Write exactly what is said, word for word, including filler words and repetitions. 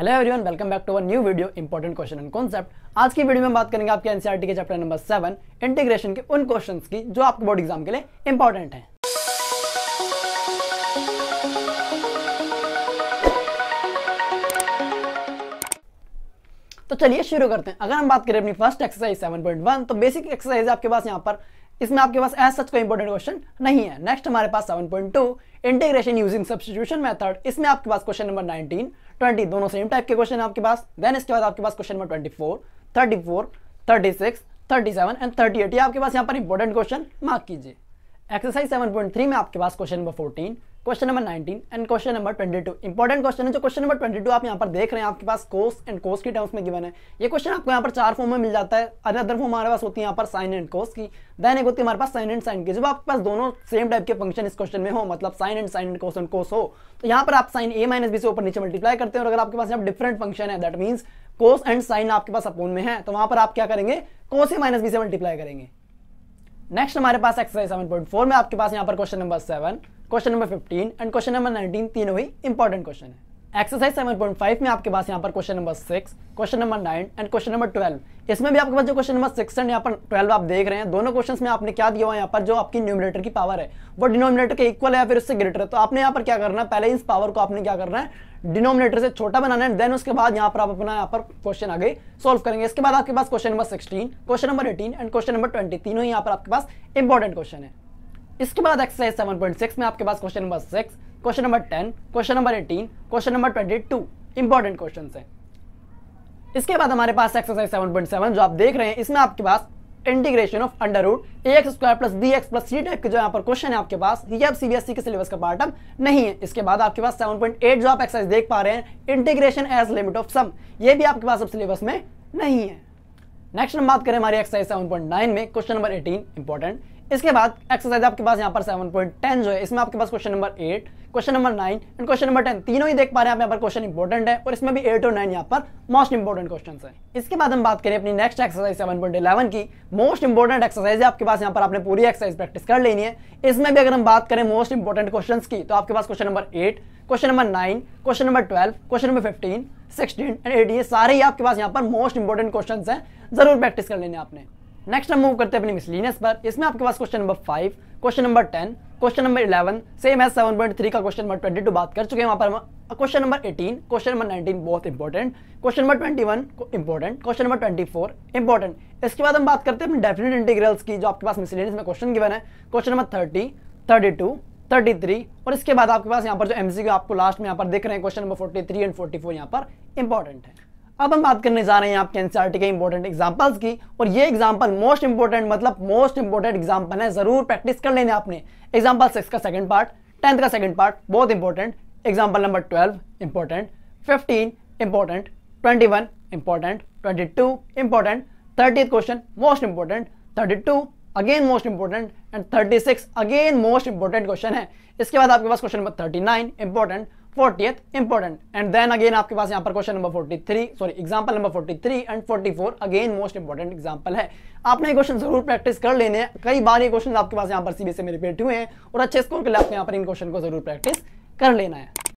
Hello everyone, welcome back to our new video important question and concept. आज की video में बात करेंगे आपके एनसीईआरटी के चैप्टर नंबर सेवन इंटीग्रेशन के उन क्वेश्चंस की जो आपके बोर्ड एग्जाम के लिए इंपॉर्टेंट हैं। तो चलिए शुरू करते हैं। अगर हम बात करें अपनी first exercise seven point one, तो बेसिक एक्सरसाइज आपके पास यहाँ पर, इसमें आपके पास एज सच कोई इंपॉर्टेंट क्वेश्चन नहीं है। नेक्स्ट हमारे पास seven point two integration using substitution method, इसमें आपके पास क्वेश्चन नंबर नाइनटीन, ट्वेंटी दोनों सेम टाइप के क्वेश्चन आपके पास। देन इसके बाद आपके पास question number twenty four, thirty four, thirty six, thirty seven and thirty eight, ये आपके पास यहाँ पर इंपॉर्टेंट क्वेश्चन मार्क कीजिए। एक्सरसाइज सेवन पॉइंट थ्री में आपके पास question number fourteen, question number nineteen and question number twenty two important question है। जो क्वेश्चन नंबर ट्वेंटी टू आप यहाँ पर देख रहे हैं, आपके पास कोस एंड कोस की टर्म्स में गिवन है। ये क्वेश्चन आपको यहाँ पर चार फॉर्म में मिल जाता है। अदर फॉर्म हमारे पास होती है यहाँ पर साइन एंड कोस की, देन एक होती है हमारे पास साइन एंड साइन की। जब आपके पास दोनों सेम टाइप के फंक्शन इस क्वेश्चन में हो, मतलब sine and sine and cos and cos हो, तो यहाँ पर आप साइन ए माइनस बी से ऊपर नीचे मल्टीप्लाई करते हैं। और अगर आपके पास यहाँ डिफरेंट फंक्शन है, that means cos and sine आपके पास अपोन में है, तो वहाँ पर आप क्या करेंगे, कोस ए माइनस बी से मल्टीप्लाई करेंगे। नेक्स्ट हमारे पास एक्सरसाइज सेवन पॉइंट फोर में आपके पास यहाँ पर question number seven, question number fifteen and question number nineteen, तीनों ही इंपॉर्टेंट क्वेश्चन है। एक्सरसाइज सेवन पॉइंट फाइव में आपके पास यहाँ पर question number six, question number nine and question number twelve, इसमें भी आपके पास जो क्वेश्चन नंबर सिक्स एंड यहाँ पर ट्वेल्व आप देख रहे हैं, दोनों क्वेश्चन में आपने क्या दिया हुआ है यहाँ पर, जो आपकी न्यूमरेटर की पावर है वो डिनोमिनेटर के इक्वल है या फिर उससे ग्रेटर है। तो आपने यहाँ पर क्या करना है, पहले इस पावर को आपने क्या करना है, डिनोमिनेटर से छोटा बनाना है। देन उसके बाद यहाँ पर आप अपना यहाँ पर क्वेश्चन आगे सोल्व करेंगे। इसके बाद आपके पास question number sixteen, question number eighteen and question number twenty, तीनों ही यहाँ पर आपके पास इंपॉर्टेंट क्वेश्चन है। इसके बाद एक्सरसाइज सेवन पॉइंट सिक्स में आपके पास question number six, question number ten, question number eighteen, question number twenty two important question है। इसके बाद हमारे पास एक्सरसाइज सेवन पॉइंट सेवन जो आप देख रहे हैं, इसमें आपके पास integration of under root A X square plus B X plus C type के जो यहाँ पर क्वेश्चन है आपके पास, ये आप सीबीएसई के सिलेबस का पार्ट अब नहीं है। इसके बाद आपके पास सेवन पॉइंट एट जो आप एक्सरसाइज देख पा रहे हैं, integration as limit of sum, ये भी आपके पास अब सिलेबस में नहीं है। नेक्स्ट हम बात करें हमारी एक्सरसाइज सेवन पॉइंट नाइन में, क्वेश्चन नंबर एटीन इंपॉर्टेंट। इसके बाद एक्सरसाइज आपके पास यहाँ पर सेवन पॉइंट टेन जो है, इसमें आपके पास question number eight, question number nine and question number ten, तीनों ही देख पा रहे हैं आप यहाँ पर क्वेश्चन इंपॉर्टेंट है, और इसमें भी एट और नाइन यहाँ पर मोस्ट इंपॉर्टेंट क्वेश्चन है। इसके बाद हम बात करें अपनी next exercise seven point eleven की। मोस्ट इंपॉर्टेंट एक्सरसाइज है आपके पास यहाँ पर, आपने पूरी एक्सरसाइज प्रैक्टिस कर लेनी है। इसमें भी अगर हम बात करें मोस्ट इंपॉर्टेंट क्वेश्चन की, तो आपके पास question number eight, question number nine, question number twelve, question number fifteen, sixteen and eighteen, सारे ही आपके पास यहाँ पर मोस्ट इंपॉर्टेंट क्वेश्चन है, जरूर प्रैक्टिस कर लेने आपने। नेक्स्ट हम मूव करते हैं अपनी मिसलिनियस पर। इसमें आपके पास question number five, question number ten, question number eleven, same है सेवन पॉइंट थ्री का क्वेश्चन नंबर ट्वेंटी टू बात कर चुके हैं वहाँ पर। Question number eighteen, question number nineteen बहुत important, question number twenty one important, question number twenty four important. इसके बाद हम बात करते हैं अपनी डेफिनेट इंटीग्रल्स की, जो आपके पास मिसलिनियस में क्वेश्चन गिवन है, question number thirty, thirty two, thirty three, और इसके बाद आपके पास यहाँ पर जो एमसीक्यू आपको लास्ट में यहाँ पर देख रहे हैं, question number forty three and forty four यहाँ पर इंपॉर्टेंट है। अब हम बात करने जा रहे हैं आपके एनसीईआरटी के इंपॉर्टेंट एग्जांपल्स की, और ये एग्जांपल मोस्ट इंपॉर्टेंट, मतलब मोस्ट इंपॉर्टेंट एग्जांपल है, जरूर प्रैक्टिस कर लेने आपने। एग्जांपल सिक्स का सेकंड पार्ट, टेंथ का सेकंड पार्ट बहुत important, example number twelve important, fifteen important, twenty one important, twenty two important, thirtieth question most important, thirty two again most important and thirty six again most important question है। इसके बाद आपके पास question number thirty nine important, fortieth important and then again आपके पास यहाँ पर question number forty three, sorry example number forty three and forty four again most important example है। आपने ये क्वेश्चन जरूर प्रैक्टिस कर लेने हैं, कई बार ये क्वेश्चन आपके पास यहाँ पर सीबीएसई में रिपीट हुए हैं, और अच्छे स्कोर के लिए आपको यहाँ पर इन क्वेश्चन को जरूर प्रैक्टिस कर लेना है।